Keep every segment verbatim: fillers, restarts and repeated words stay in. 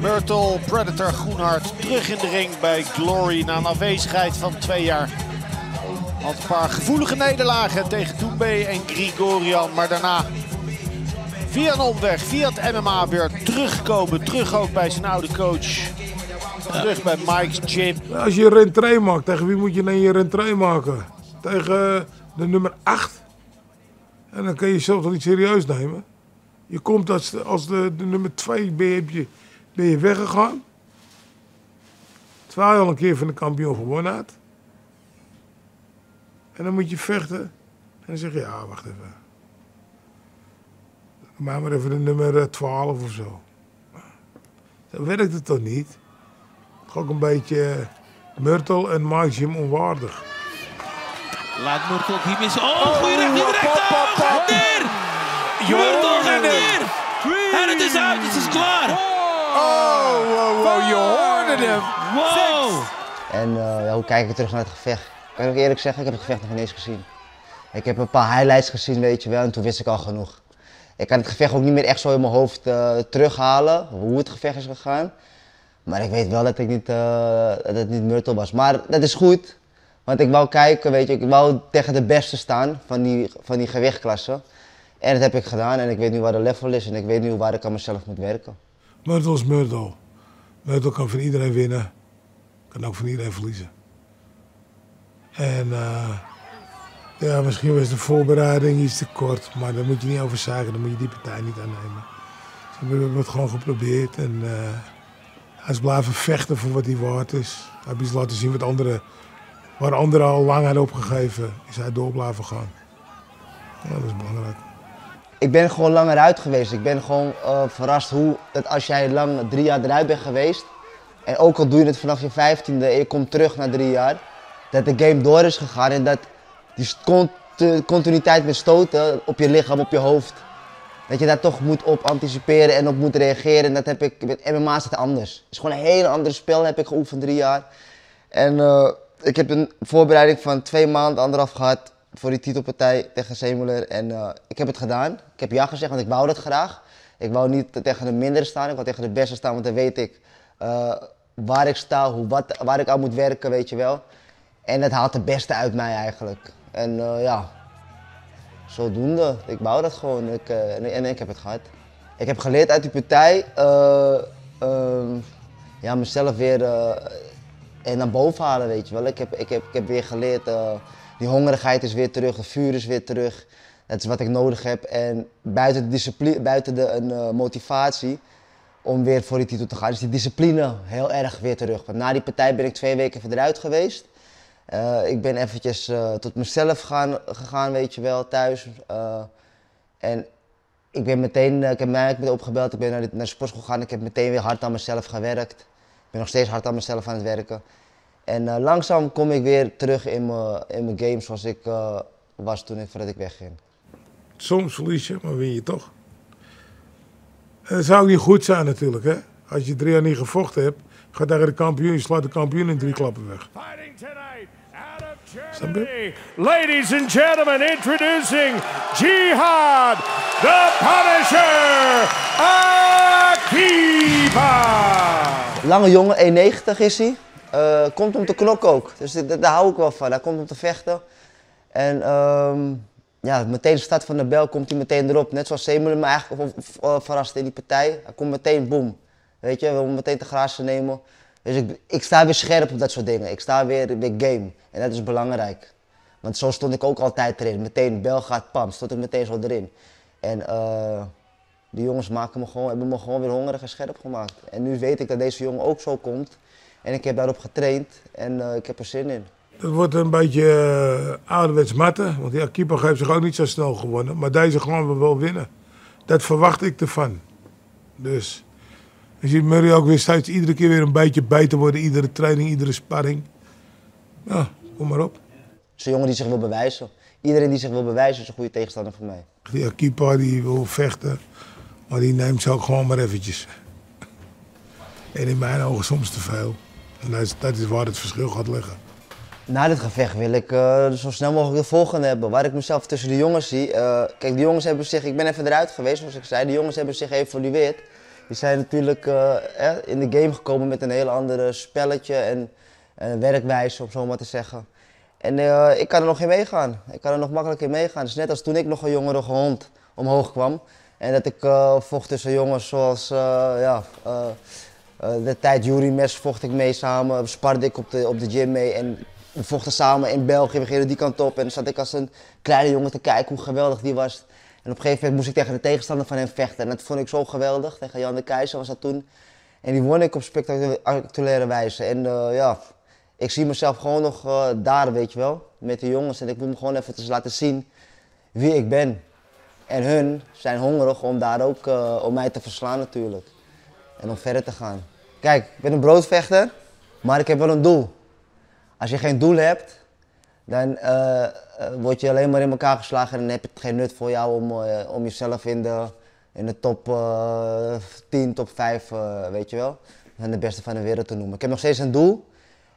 Murthel Predator Groenhart terug in de ring bij Glory na een afwezigheid van twee jaar. Had een paar gevoelige nederlagen tegen Toenbee en Grigorian, maar daarna via een omweg, via het M M A weer terugkomen. Terug ook bij zijn oude coach. Terug bij Mike's gym. Als je een rentree maakt, tegen wie moet je dan je rentree maken? Tegen de nummer acht? En dan kan je jezelf toch niet serieus nemen. Je komt als de, als de, de nummer twee ben je, ben je, ben je weggegaan. Terwijl je al een keer van de kampioen gewonnen had. En dan moet je vechten. En dan zeg je, ja, wacht even. Maak maar even de nummer twaalf of zo. Zo werkt het toch niet? Toch ook een beetje Murthel en Mike's gym onwaardig. Laat Murthel hier missen. Oh, goeie recht, goeie recht. Oh, gaat neer. Murthel gaat neer. En het is uit, het is klaar. Oh, wow, wow, je hoorde hem. Wow. En uh, ja, hoe kijk ik terug naar het gevecht? Kan ik ook eerlijk zeggen, ik heb het gevecht nog niet eens gezien. Ik heb een paar highlights gezien, weet je wel, en toen wist ik al genoeg. Ik kan het gevecht ook niet meer echt zo in mijn hoofd uh, terughalen, hoe het gevecht is gegaan. Maar ik weet wel dat, ik niet, uh, dat het niet Murthel was. Maar dat is goed, want ik wou kijken, weet je, ik wou tegen de beste staan van die, van die gewichtklasse. En dat heb ik gedaan en ik weet nu waar de level is en ik weet nu waar ik aan mezelf moet werken. Murthel is Murthel. Murthel kan van iedereen winnen, kan ook van iedereen verliezen. En uh, ja, misschien was de voorbereiding iets te kort, maar daar moet je niet over zagen, dan moet je die partij niet aannemen. Dus we hebben het gewoon geprobeerd en uh, hij is blijven vechten voor wat hij waard is. Hij heeft iets laten zien wat anderen, waar anderen al lang hadden opgegeven, is hij door blijven gaan. Ja, dat is belangrijk. Ik ben gewoon langer uit geweest. Ik ben gewoon uh, verrast hoe dat als jij lang drie jaar eruit bent geweest, en ook al doe je het vanaf je vijftiende en je komt terug na drie jaar, dat de game door is gegaan en dat die continuïteit met stoten op je lichaam, op je hoofd, dat je daar toch moet op anticiperen en op moet reageren. En dat heb ik, met M M A is het anders. Het is gewoon een heel ander spel, heb ik geoefend drie jaar. En uh, ik heb een voorbereiding van twee maanden, anderhalf gehad voor die titelpartij tegen Samuel. En uh, ik heb het gedaan. Ik heb ja gezegd, want ik wou dat graag. Ik wou niet tegen de mindere staan, ik wou tegen de beste staan, want dan weet ik uh, waar ik sta, hoe, wat, waar ik aan moet werken, weet je wel. En dat haalt de beste uit mij eigenlijk. En uh, ja, zodoende. Ik bouw dat gewoon ik, uh, en ik heb het gehad. Ik heb geleerd uit die partij uh, uh, ja, mezelf weer uh, en naar boven halen, weet je wel. Ik heb, ik heb, ik heb weer geleerd, uh, die hongerigheid is weer terug, het vuur is weer terug. Dat is wat ik nodig heb. En buiten de, discipline, buiten de een, uh, motivatie om weer voor die titel te gaan, is die discipline heel erg weer terug. Want na die partij ben ik twee weken eruit geweest. Uh, ik ben eventjes uh, tot mezelf gaan, gegaan, weet je wel, thuis. Uh, en ik ben meteen, uh, ik heb mij eigenlijk opgebeld, ik ben naar de, naar de sportschool gegaan. Ik heb meteen weer hard aan mezelf gewerkt. Ik ben nog steeds hard aan mezelf aan het werken. En uh, langzaam kom ik weer terug in mijn game zoals ik uh, was toen ik, voordat ik wegging. Soms verlies je, maar win je toch. En dat zou ook niet goed zijn natuurlijk, hè. Als je drie jaar niet gevochten hebt, ga tegen de kampioen, je slaat de kampioen in drie klappen weg. Ladies and gentlemen, introducing Jihad, the Punisher, Akipa! Lange jongen, één negentig is hij. Uh, komt om te knokken ook, dus daar hou ik wel van. Hij komt om te vechten. En um, ja, meteen start van de bel komt hij meteen erop. Net zoals Samuel me eigenlijk verraste in die partij. Hij komt meteen, boom. Weet je, we moeten meteen te grazen nemen. Dus ik, ik sta weer scherp op dat soort dingen. Ik sta weer, weer game. En dat is belangrijk. Want zo stond ik ook altijd erin. Meteen, bel gaat, pam, stond ik meteen zo erin. En uh, die jongens maken me gewoon, hebben me gewoon weer hongerig en scherp gemaakt. En nu weet ik dat deze jongen ook zo komt. En ik heb daarop getraind en uh, ik heb er zin in. Dat wordt een beetje uh, ouderwets matten. Want die Akipa heeft zich ook niet zo snel gewonnen. Maar deze gaan we wel winnen. Dat verwacht ik ervan. Dus... Je ziet Murray ook weer steeds iedere keer weer een beetje bij te worden, iedere training, iedere sparring. Ja, kom maar op. Het is een jongen die zich wil bewijzen. Iedereen die zich wil bewijzen is een goede tegenstander voor mij. Die Akipa die wil vechten, maar die neemt ze ook gewoon maar eventjes. En in mijn ogen soms te veel. En dat is, dat is waar het verschil gaat liggen. Na dit gevecht wil ik uh, zo snel mogelijk de volgende hebben. Waar ik mezelf tussen de jongens zie. Uh, kijk, de jongens hebben zich, ik ben even eruit geweest zoals ik zei, de jongens hebben zich geëvolueerd. die zijn natuurlijk uh, eh, in de game gekomen met een heel ander spelletje en uh, werkwijze, om zo maar te zeggen. En uh, ik kan er nog in meegaan. Ik kan er nog makkelijk in meegaan. Het is net als toen ik nog een jongerige hond omhoog kwam. En dat ik uh, vocht tussen jongens zoals uh, ja, uh, uh, de tijd Jurymes vocht ik mee samen, sparde ik op de, op de gym mee. En we vochten samen in België, we gingen die kant op en dan zat ik als een kleine jongen te kijken hoe geweldig die was. En op een gegeven moment moest ik tegen de tegenstander van hem vechten en dat vond ik zo geweldig. Tegen Jan de Keijzer was dat toen. En die won ik op spectaculaire wijze. En uh, ja, ik zie mezelf gewoon nog uh, daar, weet je wel, met de jongens. En ik moet me gewoon even dus laten zien wie ik ben. En hun zijn hongerig om daar ook, uh, om mij te verslaan natuurlijk. En om verder te gaan. Kijk, ik ben een broodvechter, maar ik heb wel een doel. Als je geen doel hebt, dan uh, uh, word je alleen maar in elkaar geslagen en dan heb het geen nut voor jou om, uh, om jezelf in de, in de top uh, tien, top vijf, uh, weet je wel, en de beste van de wereld te noemen. Ik heb nog steeds een doel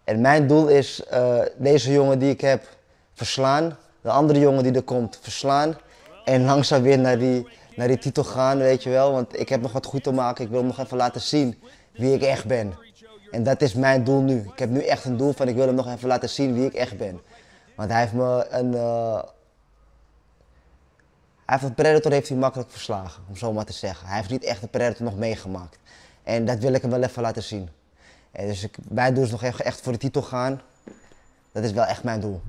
en mijn doel is uh, deze jongen die ik heb verslaan, de andere jongen die er komt verslaan en langzaam weer naar die, naar die titel gaan, weet je wel, want ik heb nog wat goed te maken, ik wil nog even laten zien wie ik echt ben. En dat is mijn doel nu. Ik heb nu echt een doel van ik wil hem nog even laten zien wie ik echt ben. Want hij heeft me een... Uh... Hij heeft een predator heeft hij makkelijk verslagen, om zo maar te zeggen. Hij heeft niet echt een predator nog meegemaakt. En dat wil ik hem wel even laten zien. En dus ik, mijn doel is nog echt voor de titel gaan. Dat is wel echt mijn doel.